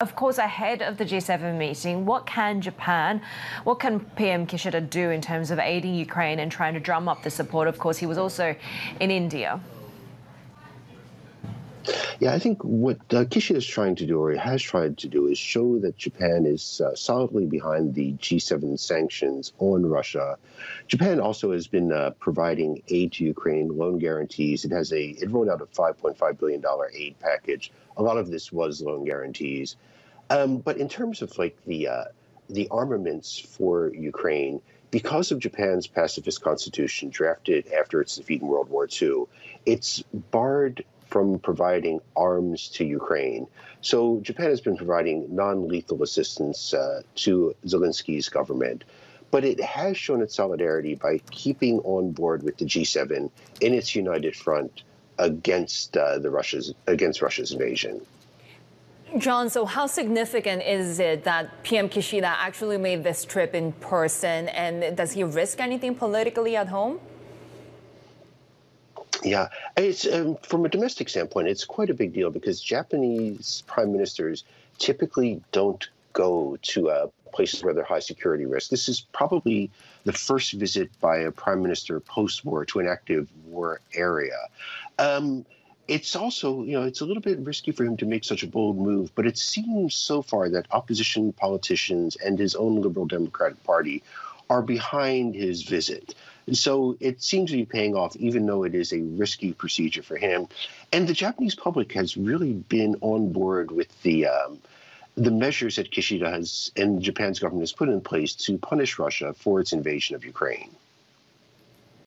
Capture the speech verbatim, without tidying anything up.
Of course, ahead of the G seven meeting, what can Japan, what can P M Kishida do in terms of aiding Ukraine and trying to drum up the support? Of course, he was also in India. Yeah, I think what uh, Kishida is trying to do, or has tried to do, is show that Japan is uh, solidly behind the G seven sanctions on Russia. Japan also has been uh, providing aid to Ukraine, loan guarantees. It has a it rolled out a five point five billion dollars aid package. A lot of this was loan guarantees. Um, but in terms of like the uh, the armaments for Ukraine, because of Japan's pacifist constitution drafted after its defeat in World War Two, it's barred from providing arms to Ukraine. So Japan has been providing non-lethal assistance uh, to Zelensky's government. But it has shown its solidarity by keeping on board with the G seven in its united front against uh, the Russia's against Russia's invasion. John, so how significant is it that P M Kishida actually made this trip in person, and does he risk anything politically at home? Yeah, it's, um, from a domestic standpoint, it's quite a big deal because Japanese prime ministers typically don't go to uh, places where there are high security risks. This is probably the first visit by a prime minister post-war to an active war area. Um, It's also, you know, it's a little bit risky for him to make such a bold move, but it seems so far that opposition politicians and his own Liberal Democratic Party are behind his visit. And so it seems to be paying off, even though it is a risky procedure for him. And the Japanese public has really been on board with the um, the measures that Kishida has and Japan's government has put in place to punish Russia for its invasion of Ukraine.